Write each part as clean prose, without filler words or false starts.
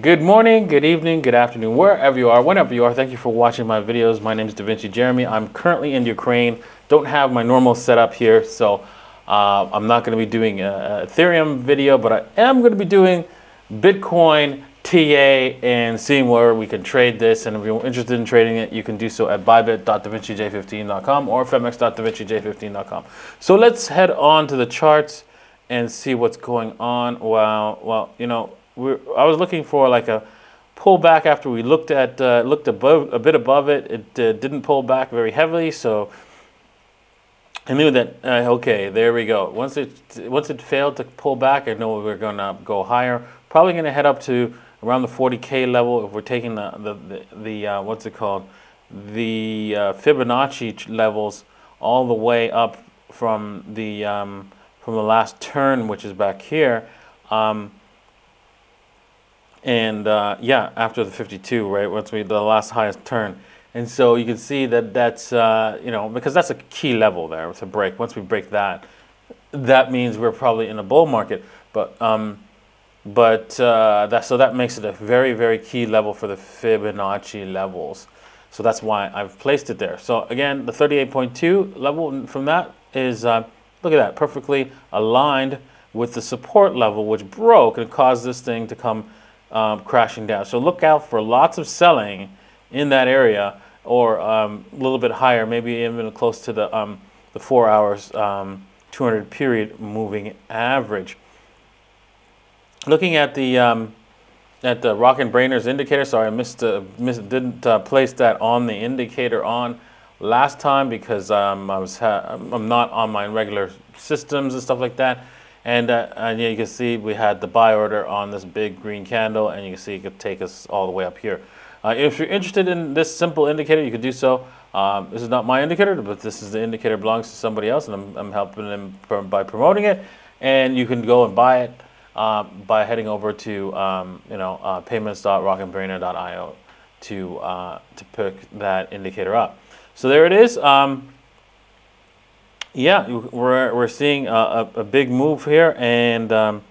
Good morning, good evening, good afternoon, wherever you are, whenever you are. Thank you for watching my videos. My name is DaVinci Jeremy. I'm currently in Ukraine. Don't have my normal setup here, so I'm not going to be doing an Ethereum video, but I am going to be doing Bitcoin TA and seeing where we can trade this. And if you're interested in trading it, you can do so at bybit.davincij15.com or femex.davincij15.com. So let's head on to the charts and see what's going on. Wow, well, you know, I was looking for like a pullback after we looked at looked above, a bit above it. It didn't pull back very heavily, so I knew that okay, there we go. Once it failed to pull back, I know we were gonna go higher. Probably gonna head up to around the 40K level if we're taking the what's it called, the Fibonacci levels all the way up from the last turn, which is back here. Yeah, after the 52, right? Once we the last highest turn, and so you can see that that's you know, because that's a key level there to break. Once we break that, that means we're probably in a bull market. But so that makes it a very, very key level for the Fibonacci levels. So that's why I've placed it there. So again, the 38.2 level from that is look at that, perfectly aligned with the support level, which broke and caused this thing to come crashing down. So look out for lots of selling in that area, or a little bit higher, maybe even close to the 4 hours 200 period moving average. Looking at the Rockin' Brainers indicator. Sorry, I didn't place that on the indicator on last time because I'm not on my regular systems and stuff like that. And yeah, you can see we had the buy order on this big green candle, and you can see it could take us all the way up here. If you're interested in this simple indicator, you could do so. This is not my indicator, but this is the indicator that belongs to somebody else, and I'm helping them by promoting it. And you can go and buy it by heading over to payments.rockandbrainer.io to pick that indicator up. So there it is. Yeah, we're seeing a big move here, and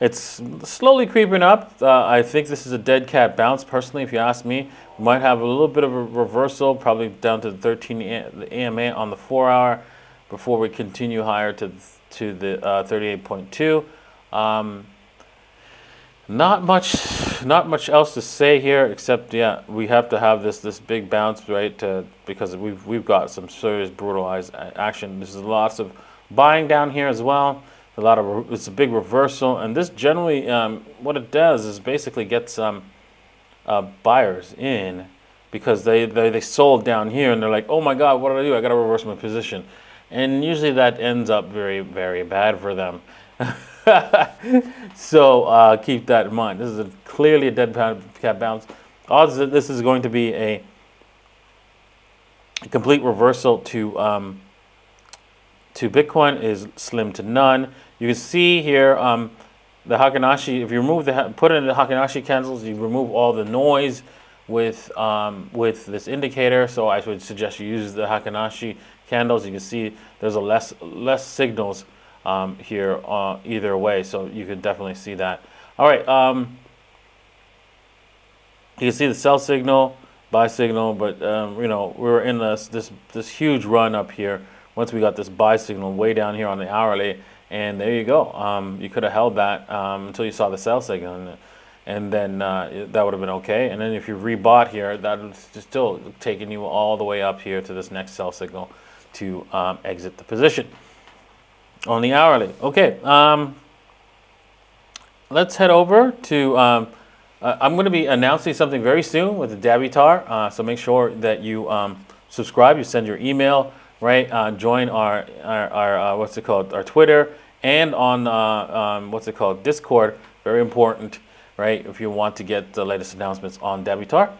it's slowly creeping up. I think this is a dead cat bounce, personally, if you ask me. We might have a little bit of a reversal, probably down to the 13 the AMA on the 4 hour before we continue higher to the 38.2. Not much else to say here, except yeah, we have to have this big bounce, right? Because we've got some serious brutalized action. There's lots of buying down here as well. It's a big reversal, and this generally what it does is basically gets buyers in because they sold down here and they're like, oh my God, what do? I got to reverse my position, and usually that ends up very, very bad for them. So keep that in mind. This is clearly a dead cat bounce. Odds that this is going to be a complete reversal to Bitcoin is slim to none. You can see here the Hakanashi. If you remove put in the Hakanashi candles, you remove all the noise with this indicator. So I would suggest you use the Hakanashi candles. You can see there's a less signals here either way, so you can definitely see that. All right, you can see the sell signal, buy signal, but you know, we were in this huge run up here once we got this buy signal way down here on the hourly, and there you go. You could have held that until you saw the sell signal, and then that would have been okay. And then if you rebought here, that would still taking you all the way up here to this next sell signal to exit the position. On the hourly. Okay, let's head over to I'm going to be announcing something very soon with the Davitar, so make sure that you subscribe, you send your email, right? Join our what's it called, our Twitter, and on what's it called, Discord. Very important, right, if you want to get the latest announcements on Davitar.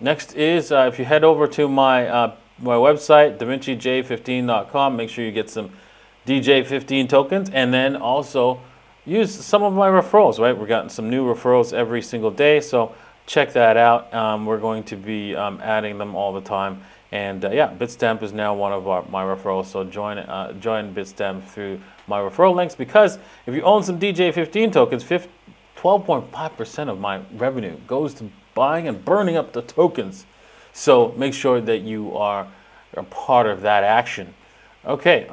Next is if you head over to my website, DaVincij15.com, make sure you get some DJ 15 tokens, and then also use some of my referrals, right? We're getting some new referrals every single day, so check that out. We're going to be adding them all the time, and yeah, Bitstamp is now one of my referrals, so join Bitstamp through my referral links, because if you own some DJ 15 tokens, 12.5% of my revenue goes to buying and burning up the tokens. So make sure that you are a part of that action. Okay,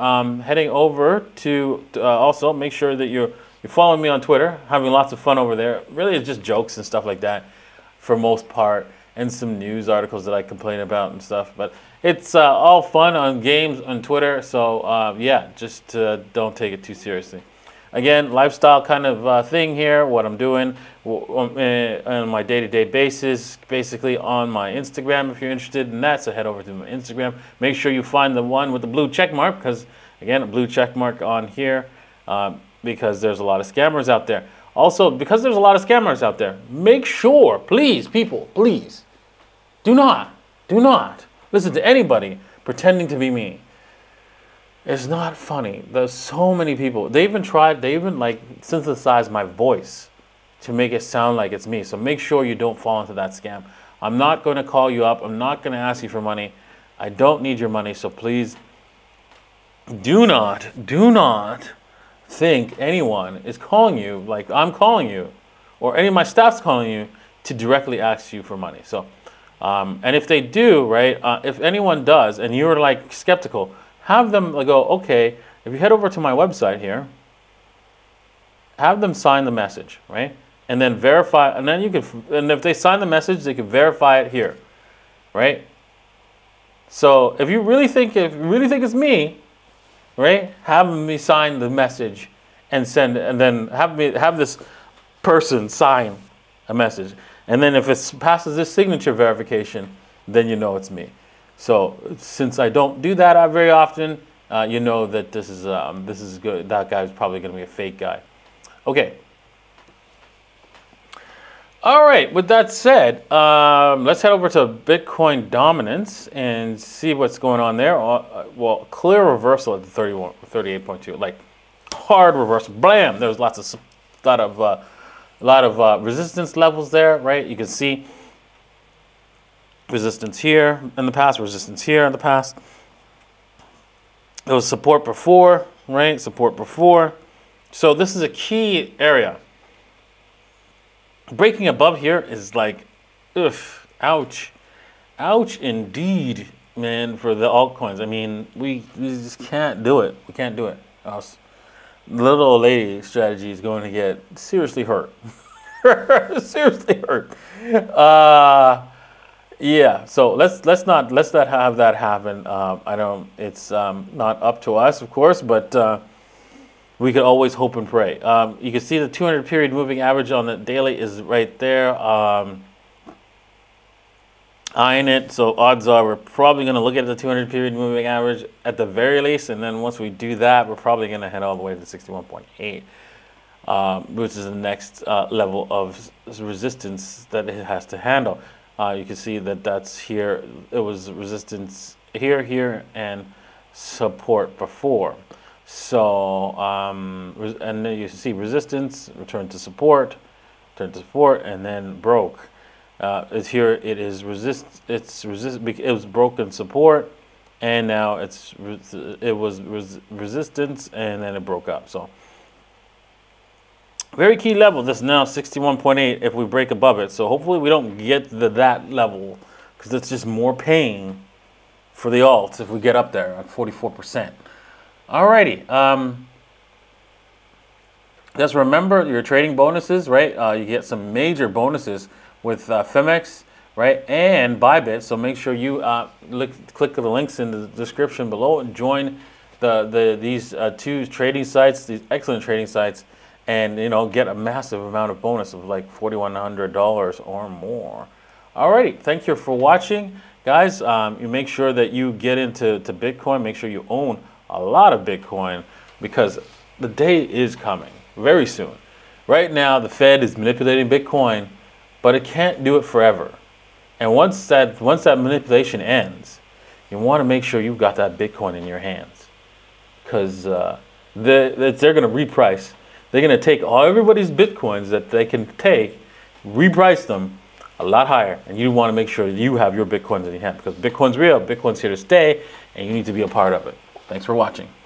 heading over to also make sure that you're following me on Twitter, having lots of fun over there. Really, it's just jokes and stuff like that for most part, and some news articles that I complain about and stuff. But it's all fun on games on Twitter. So yeah, just don't take it too seriously. Again, lifestyle kind of thing here, what I'm doing on my day-to-day basis, basically on my Instagram. If you're interested in that, so head over to my Instagram. Make sure you find the one with the blue check mark, because again, a blue check mark on here, because there's a lot of scammers out there. Also, because there's a lot of scammers out there, make sure, please, people, please, do not listen to anybody pretending to be me. It's not funny. There's so many people. They even tried, they even like synthesized my voice to make it sound like it's me. So make sure you don't fall into that scam. I'm not going to call you up. I'm not going to ask you for money. I don't need your money. So please do not think anyone is calling you like I'm calling you or any of my staff's calling you to directly ask you for money. So, and if they do, right, if anyone does and you're like skeptical, have them go, okay, if you head over to my website here, have them sign the message, right? And then verify, and then you can, and if they sign the message, they can verify it here, right? So if you really think it's me, right, have me sign the message and send, and then have this person sign a message. And then if it passes this signature verification, then you know it's me. So since I don't do that very often, you know that this is good. That guy's probably going to be a fake guy. Okay. All right. With that said, let's head over to Bitcoin dominance and see what's going on there. Well, clear reversal at the 38.2, like hard reversal. Blam! There's a lot of resistance levels there, right? You can see. Resistance here in the past, resistance here in the past. There was support before, right? Support before. So this is a key area. Breaking above here is like, ugh, ouch. Ouch indeed, man, for the altcoins. I mean, we just can't do it. We can't do it. Else, little old lady strategy is going to get seriously hurt. Seriously hurt. Yeah, so let's not have that happen. I don't. It's not up to us, of course, but we can always hope and pray. You can see the 200-period moving average on the daily is right there, eyeing it. So odds are we're probably going to look at the 200-period moving average at the very least, and then once we do that, we're probably going to head all the way to 61.8, which is the next level of resistance that it has to handle. You can see that that's here. It was resistance here, here, and support before. So, and then you can see resistance, return to support, and then broke. It's here. It is resist. It's resist. It was broken support, and now it's resistance, and then it broke up. So, very key level. This is now 61.8 if we break above it. So hopefully we don't get to that level, because it's just more pain for the alts if we get up there at 44%. Alrighty. Just remember your trading bonuses, right? You get some major bonuses with Phemex, right? And Bybit. So make sure you click the links in the description below and join these two trading sites, these excellent trading sites. And, you know, get a massive amount of bonus of like $4,100 or more. Alrighty, thank you for watching. Guys, you make sure that you get into Bitcoin. Make sure you own a lot of Bitcoin, because the day is coming very soon. Right now, the Fed is manipulating Bitcoin, but it can't do it forever. And once that manipulation ends, you want to make sure you've got that Bitcoin in your hands, because they're going to reprice. They're going to take all everybody's Bitcoins that they can take, reprice them a lot higher. And you want to make sure you have your Bitcoins in your hand, because Bitcoin's real, Bitcoin's here to stay, and you need to be a part of it. Thanks for watching.